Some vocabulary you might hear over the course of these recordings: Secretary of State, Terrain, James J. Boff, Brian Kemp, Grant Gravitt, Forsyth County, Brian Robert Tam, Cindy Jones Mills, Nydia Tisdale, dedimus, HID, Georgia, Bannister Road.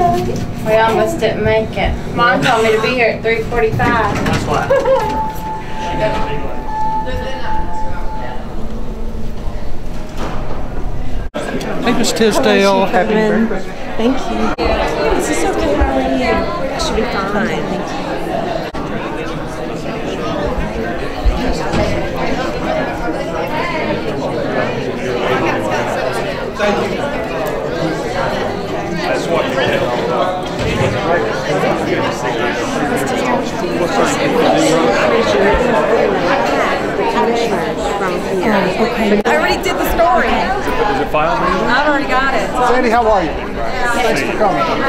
We almost didn't make it. Mom told me to be here at 3:45. That's why. Ms. Tisdale, happy birthday. Thank you. This is so good. How are you? I should be fine. Thank you. I already did the story. Is it filed? I've already got it. Sandy, how are you? Thanks for coming. Ahead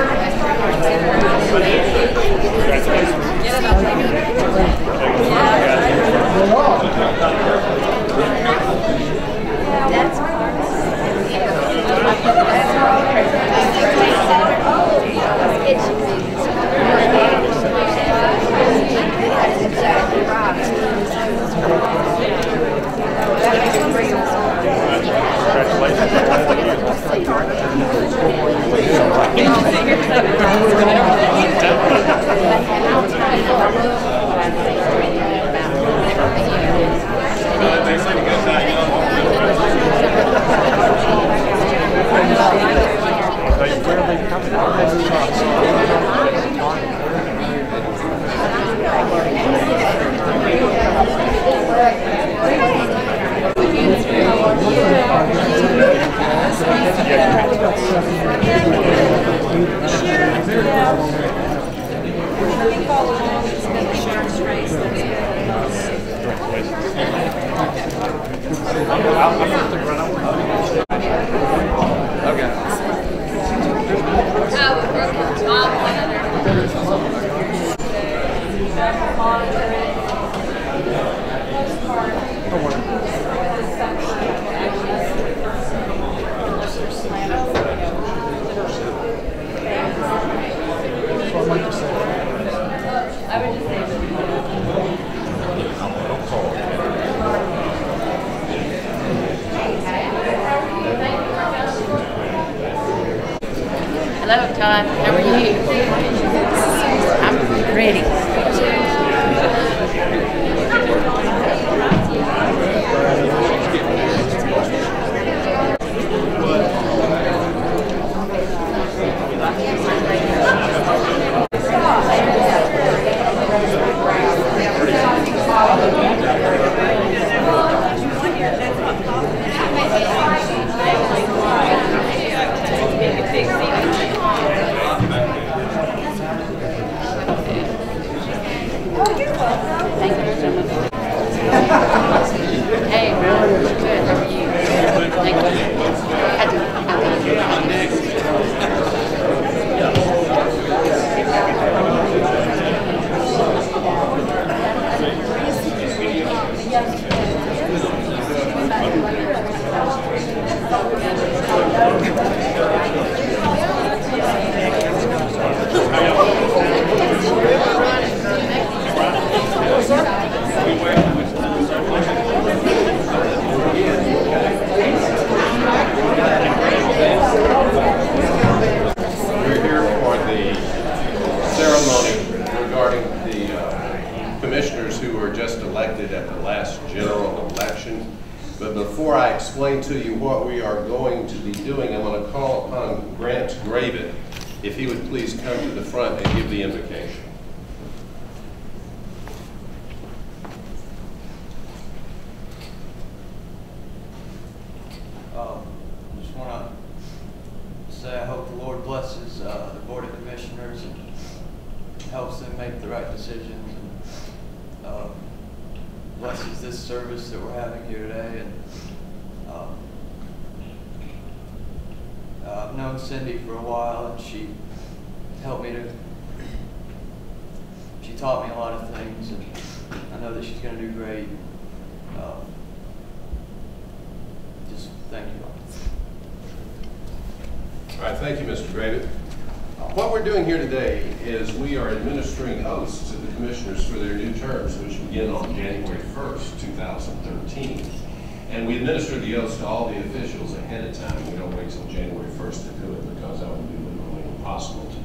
of time. We don't wait till January 1st to do it because that would be literally impossible to do.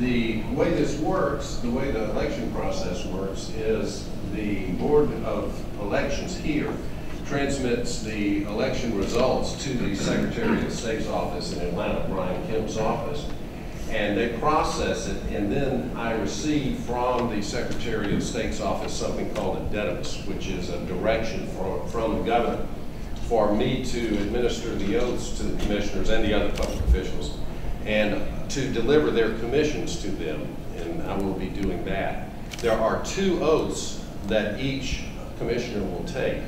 The way this works, the way the election process works, is the Board of Elections here transmits the election results to the Secretary of State's office in Atlanta, Brian Kemp's office, and they process it, and then I receive from the Secretary of State's office something called a dedimus, which is a direction from the governor for me to administer the oaths to the commissioners and the other public officials and to deliver their commissions to them, and I will be doing that. There are two oaths that each commissioner will take.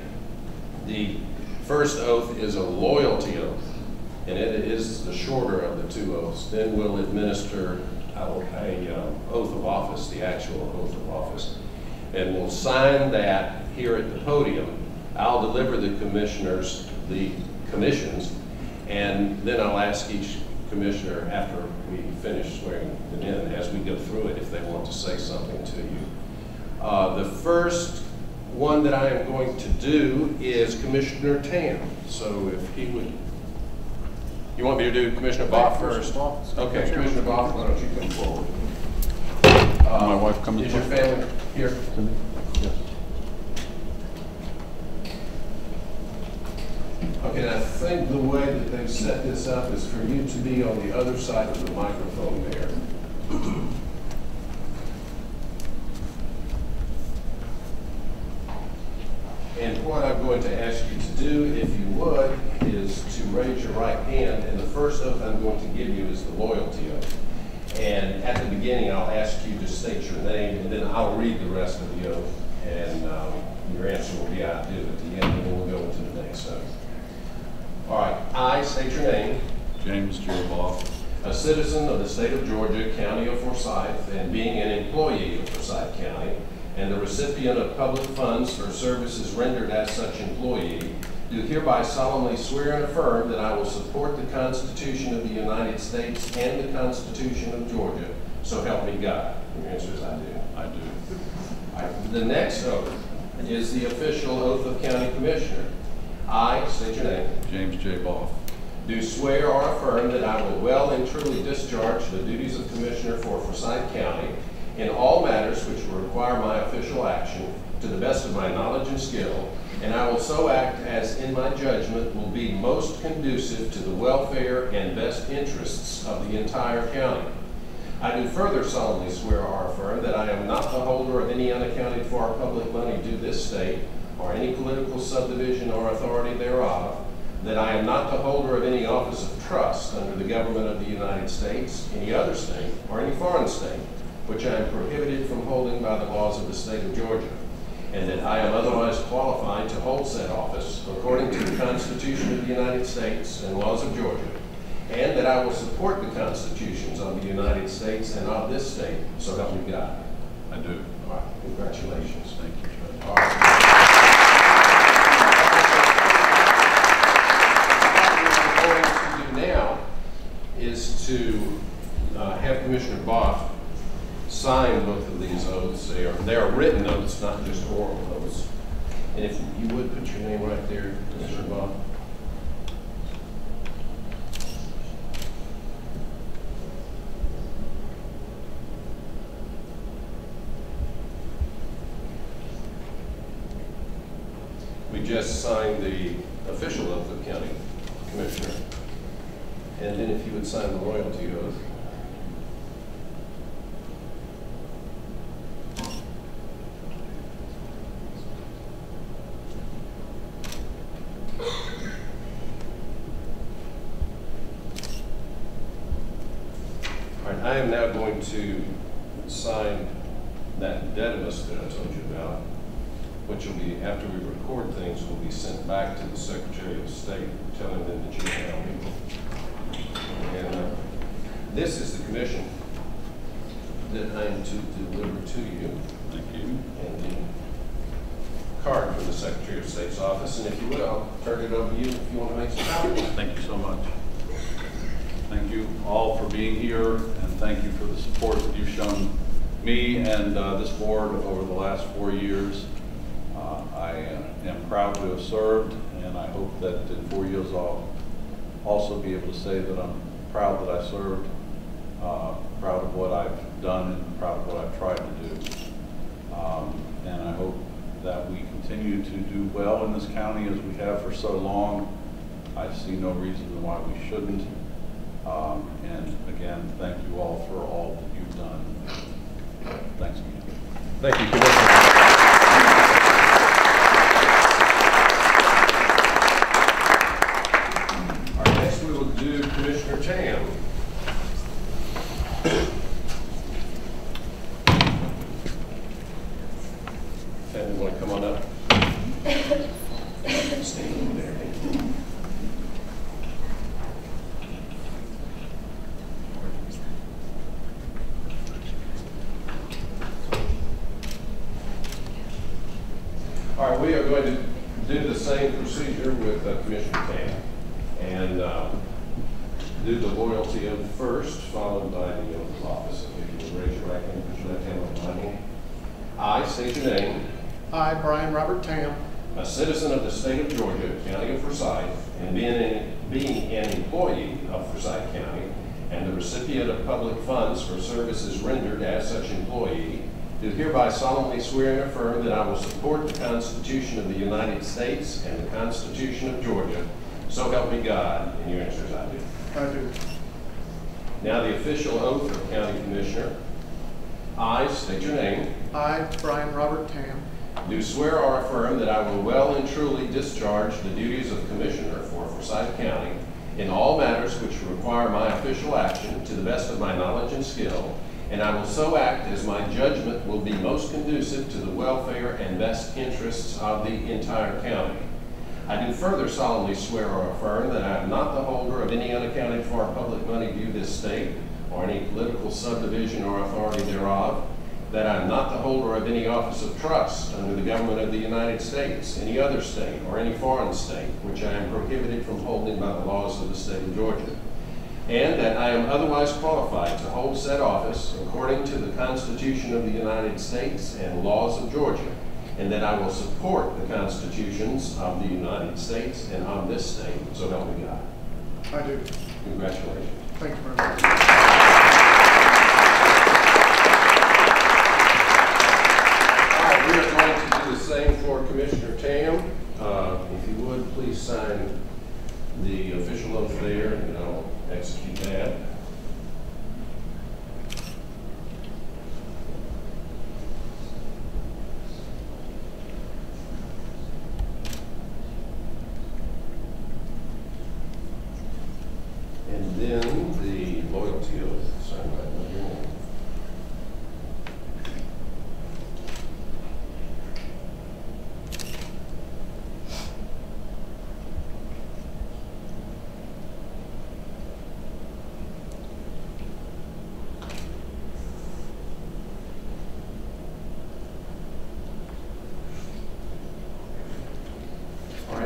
The first oath is a loyalty oath, and it is the shorter of the two oaths. Then we'll administer an oath of office, the actual oath of office, and we'll sign that here at the podium. I'll deliver the commissioners the commissions, and then I'll ask each commissioner after we finish swearing them in, as we go through it, if they want to say something to you. The first one that I am going to do is Commissioner Tam. So if he would, you want me to do Commissioner Boff first? Okay, Commissioner Boff, why don't you come forward? My wife coming. Is your family here? Yes. Okay, I think the way that they've set this up is for you to be on the other side of the microphone there. And what I'm going to ask you to do, if you would, is to raise your right hand, and the first oath I'm going to give you is the loyalty oath. And at the beginning, I'll ask you to state your name, and then I'll read the rest of the oath, and your answer will be I do at the end, and then we'll go into the next oath. All right, I state your name. James J. Boff. A citizen of the state of Georgia, county of Forsyth, and being an employee of Forsyth County, and the recipient of public funds for services rendered as such employee, do hereby solemnly swear and affirm that I will support the Constitution of the United States and the Constitution of Georgia, so help me God. Your answer is I do. I do. All right, the next oath is the official oath of county commissioner. I, state your name. James J. Boff. Do swear or affirm that I will well and truly discharge the duties of commissioner for Forsyth County in all matters which will require my official action to the best of my knowledge and skill, and I will so act as in my judgment will be most conducive to the welfare and best interests of the entire county. I do further solemnly swear or affirm that I am not the holder of any unaccounted for public money due this state, or any political subdivision or authority thereof, that I am not the holder of any office of trust under the government of the United States, any other state, or any foreign state, which I am prohibited from holding by the laws of the state of Georgia, and that I am otherwise qualified to hold said office according to the Constitution of the United States and laws of Georgia, and that I will support the constitutions of the United States and of this state, so help me God. I do. All right, congratulations. Thank you. All right. Is to have Commissioner Boff sign both of these oaths. They are written oaths, not just oral oaths. And if you would put your name right there, Commissioner Boff. We just signed the official oath of county commissioner. And then if you would sign the loyalty oath. All right, I am now going to sign that dedimus that I told you about, which will be, after we record things, will be sent back to the Secretary of State, telling them that you have people. And this is the commission that I am to deliver to you. Thank you. And the card from the Secretary of State's office. And if you will, I'll turn it over to you if you want to make some comments. Thank you so much. Thank you all for being here, and thank you for the support that you've shown me and this board over the last 4 years. I am proud to have served, and I hope that in 4 years I'll also be able to say that I'm proud that I served proud of what I've done and proud of what I've tried to do. And I hope that we continue to do well in this county as we have for so long. I see no reason why we shouldn't. And again, thank you all for all that you've done. Thanks again. Thank you, Commissioner. Commissioner Tam. Tam, you want to come on up? Stand there. All right, we are going to do the same procedure with Commissioner Tam. And do the loyalty oath first, followed by the oath of office. If you would raise your right hand, put your left hand on my hand. I state your name. I, Brian Robert Tam, a citizen of the state of Georgia, county of Forsyth, and being an employee of Forsyth County, and the recipient of public funds for services rendered as such employee, do hereby solemnly swear and affirm that I will support the Constitution of the United States and the Constitution of Georgia. So help me God. And your answer is I do. I do. Now the official oath of County Commissioner. I state your name. I, Brian Robert Tam, do swear or affirm that I will well and truly discharge the duties of Commissioner for Forsyth County in all matters which require my official action to the best of my knowledge and skill, and I will so act as my judgment will be most conducive to the welfare and best interests of the entire county. I do further solemnly swear or affirm that I am not the holder of any unaccounted for public money due this state, or any political subdivision or authority thereof, that I am not the holder of any office of trust under the government of the United States, any other state, or any foreign state, which I am prohibited from holding by the laws of the state of Georgia, and that I am otherwise qualified to hold said office according to the Constitution of the United States and laws of Georgia, and that I will support the constitutions of the United States and of this state, so help me God. I do. Congratulations. Thank you very much. All right, we are going to do the same for Commissioner Tam. If you would, please sign the official oath there, and I'll execute that.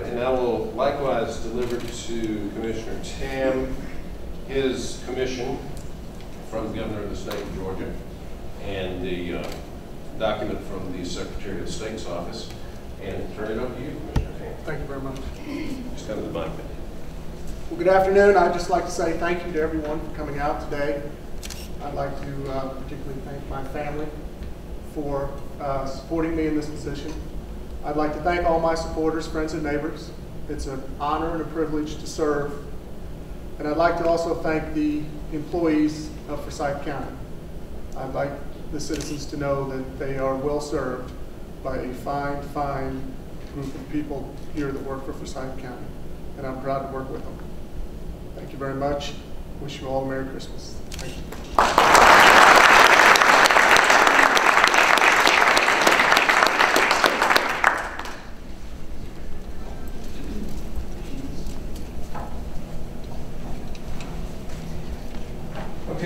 And I will likewise deliver to Commissioner Tam his commission from the Governor of the State of Georgia and the document from the Secretary of State's office, and turn it over to you, Commissioner Tam. Thank you very much. Just come to the mic. Well, good afternoon. I'd just like to say thank you to everyone for coming out today. I'd like to particularly thank my family for supporting me in this position. I'd like to thank all my supporters, friends, and neighbors. It's an honor and a privilege to serve. And I'd like to also thank the employees of Forsyth County. I'd like the citizens to know that they are well served by a fine, fine group of people here that work for Forsyth County. And I'm proud to work with them. Thank you very much. Wish you all a Merry Christmas. Thank you.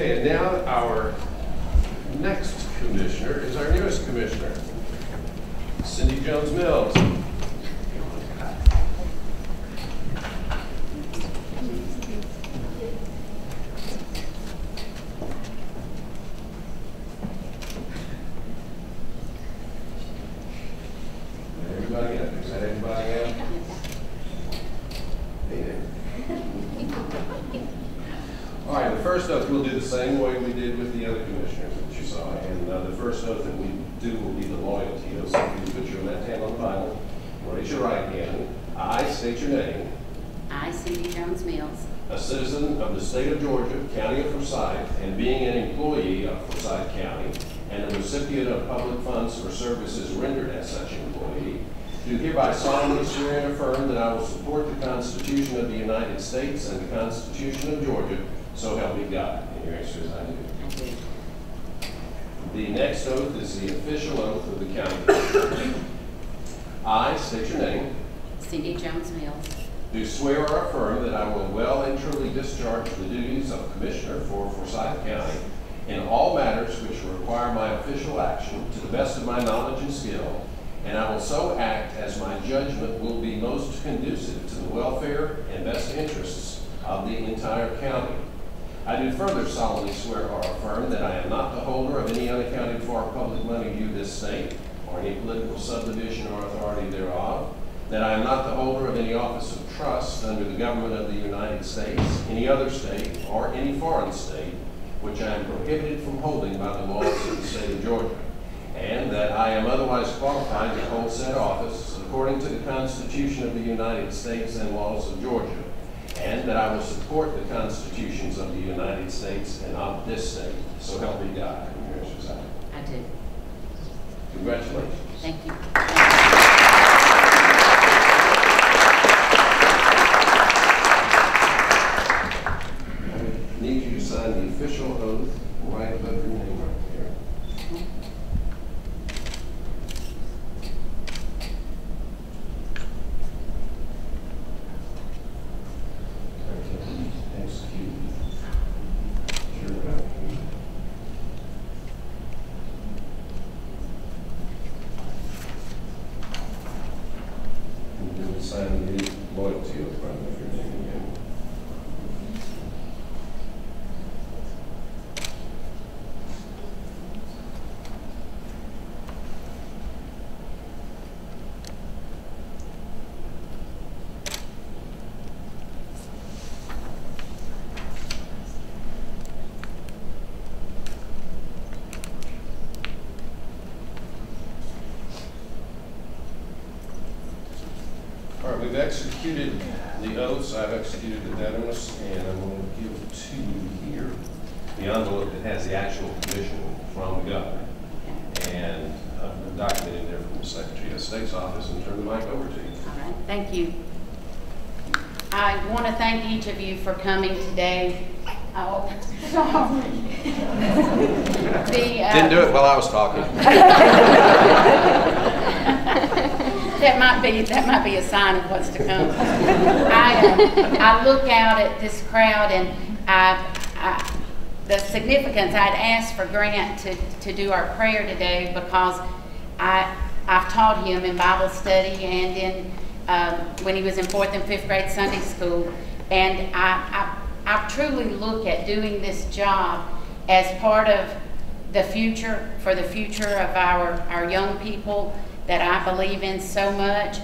And now our next commissioner is our newest commissioner, Cindy Jones Mills. first oath we'll do the same way we did with the other commissioners that you saw. And the first oath that we do will be the loyalty oath. So you put your left hand on the Bible, raise your right hand. I state your name. I, Cindy Jones Mills, a citizen of the state of Georgia, county of Forsyth, and being an employee of Forsyth County, and a recipient of public funds for services rendered as such employee, do hereby solemnly swear and affirm that I will support the Constitution of the United States and the Constitution of Georgia, so help me God. And your answer is I do. The next oath is the official oath of the county. I, state your name. Cindy Jones Mills. Do swear or affirm that I will well and truly discharge the duties of Commissioner for Forsyth County in all matters which require my official action to the best of my knowledge and skill, and I will so act as my judgment will be most conducive to the welfare and best interests of the entire county. I do further solemnly swear or affirm that I am not the holder of any unaccounted for public money due this state, or any political subdivision or authority thereof, that I am not the holder of any office of trust under the government of the United States, any other state, or any foreign state, which I am prohibited from holding by the laws of the state of Georgia, and that I am otherwise qualified to hold said office according to the Constitution of the United States and laws of Georgia, and that I will support the constitutions of the United States and of this state. So help me God. I do. Congratulations. Thank you. The official oath right above your name right there. Execute. Sure about you. And then sign the loyalty oath right above your name again. We've executed the oaths. I've executed the veterans, and I'm going to give to you here the envelope that has the actual commission from the governor, and I've documented there from the Secretary of State's office, and turn the mic over to you. All right, thank you. I want to thank each of you for coming today. Oh, sorry. Didn't do it while I was talking. That might be a sign of what's to come. I look out at this crowd, and the significance. I'd asked for Grant to do our prayer today because I've taught him in Bible study and in when he was in 4th and 5th grade Sunday school, and I truly look at doing this job as part of the future, for the future of our young people that I believe in so much,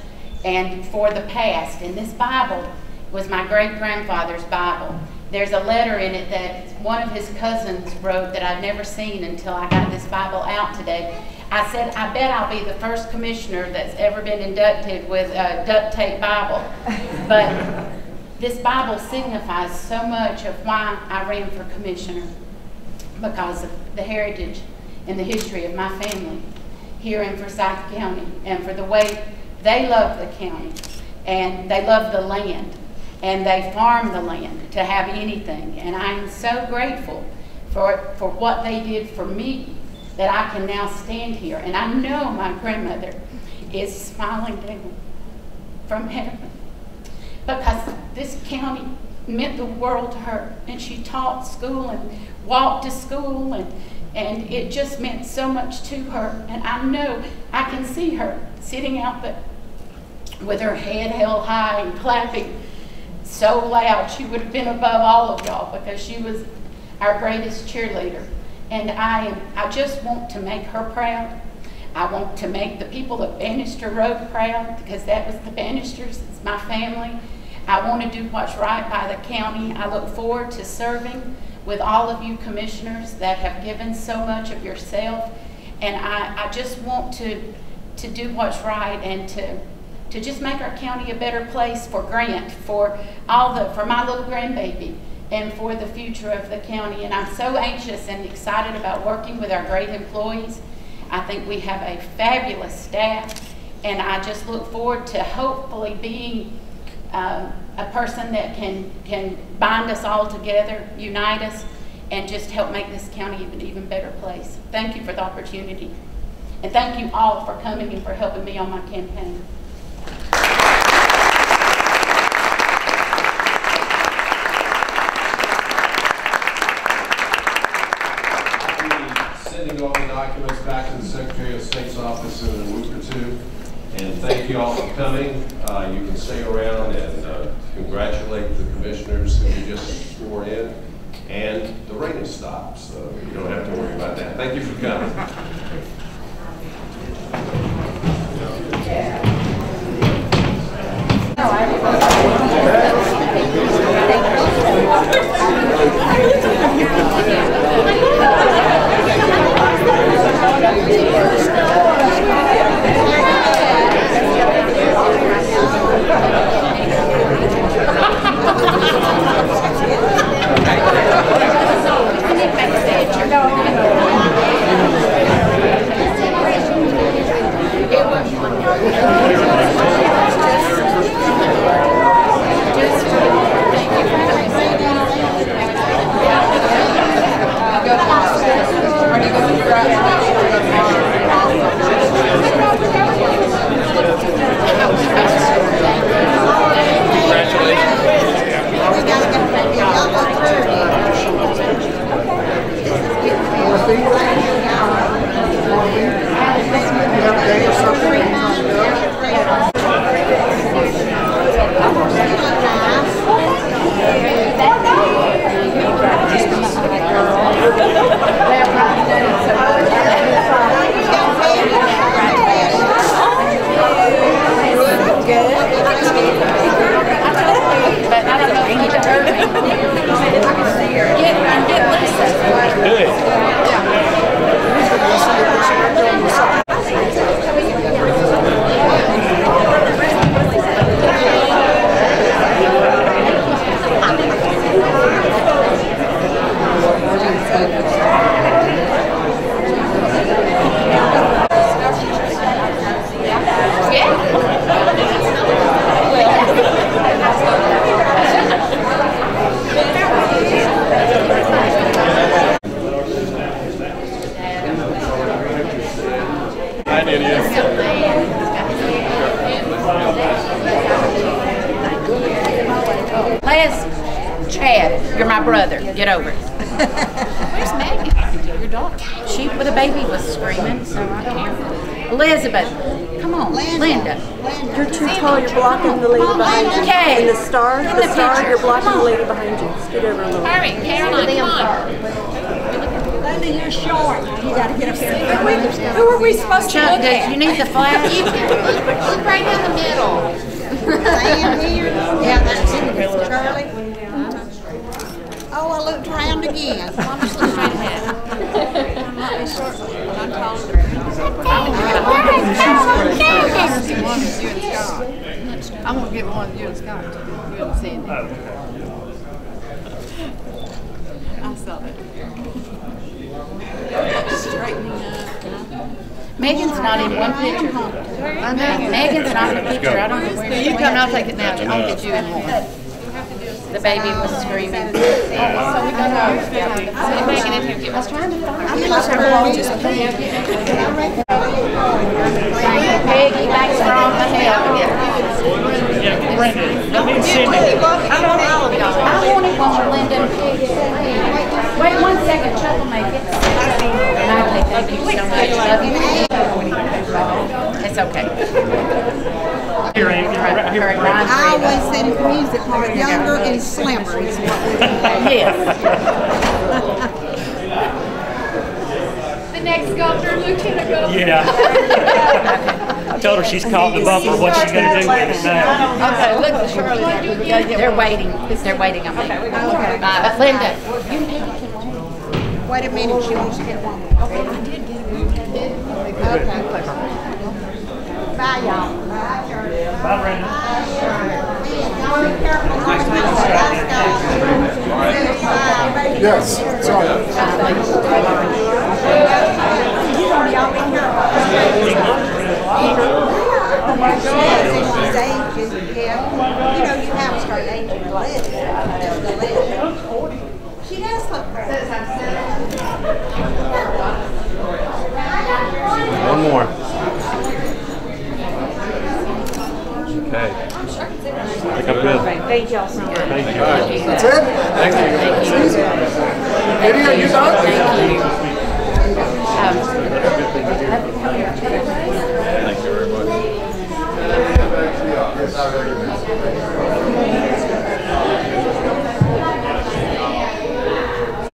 and for the past. And this Bible was my great-grandfather's Bible. There's a letter in it that one of his cousins wrote that I've never seen until I got this Bible out today. I said, I bet I'll be the first commissioner that's ever been inducted with a duct tape Bible. But this Bible signifies so much of why I ran for commissioner, because of the heritage and the history of my family here in Forsyth County, and for the way they love the county, and they love the land, and they farm the land to have anything. And I'm so grateful for what they did for me, that I can now stand here. And I know my grandmother is smiling down from heaven, because this county meant the world to her, and she taught school and walked to school, and it just meant so much to her. And I know I can see her sitting out there with her head held high and clapping so loud. She would have been above all of y'all, because she was our greatest cheerleader. And I just want to make her proud. I want to make the people of Bannister Road proud, because that was the Bannisters, it's my family. I want to do what's right by the county. I look forward to serving with all of you commissioners that have given so much of yourself, and I just want to do what's right and to just make our county a better place for Grant, for my little grandbaby, and for the future of the county. And I'm so anxious and excited about working with our great employees. I think we have a fabulous staff, and I just look forward to hopefully being a person that can bind us all together, unite us, and just help make this county an even better place. Thank you for the opportunity. And thank you all for coming and for helping me on my campaign. All the documents back to the Secretary of State's office in a week or two. And thank you all for coming. You can stay around and congratulate the commissioners who you just swore in. And the rain has stopped, so you don't have to worry about that. Thank you for coming. She's caught the bumper. What's she going to do with it now? Okay, look, they're waiting. They're waiting on me. Okay, but Linda, you Wait a minute, she wants to get one. Okay, I did get one. Okay. Bye, y'all. Bye, Charlie. Bye, Brenda. Bye, Charlie. Y'all be careful. Yes, sorry. She's aging, yeah. You know, you have to start aging to live. That's the live. She does look great. One more. Okay. I think I'm good. Thank y'all so much. Thank you. That's it? Thank you. Thank you. Thank you. Thank you. Thank you.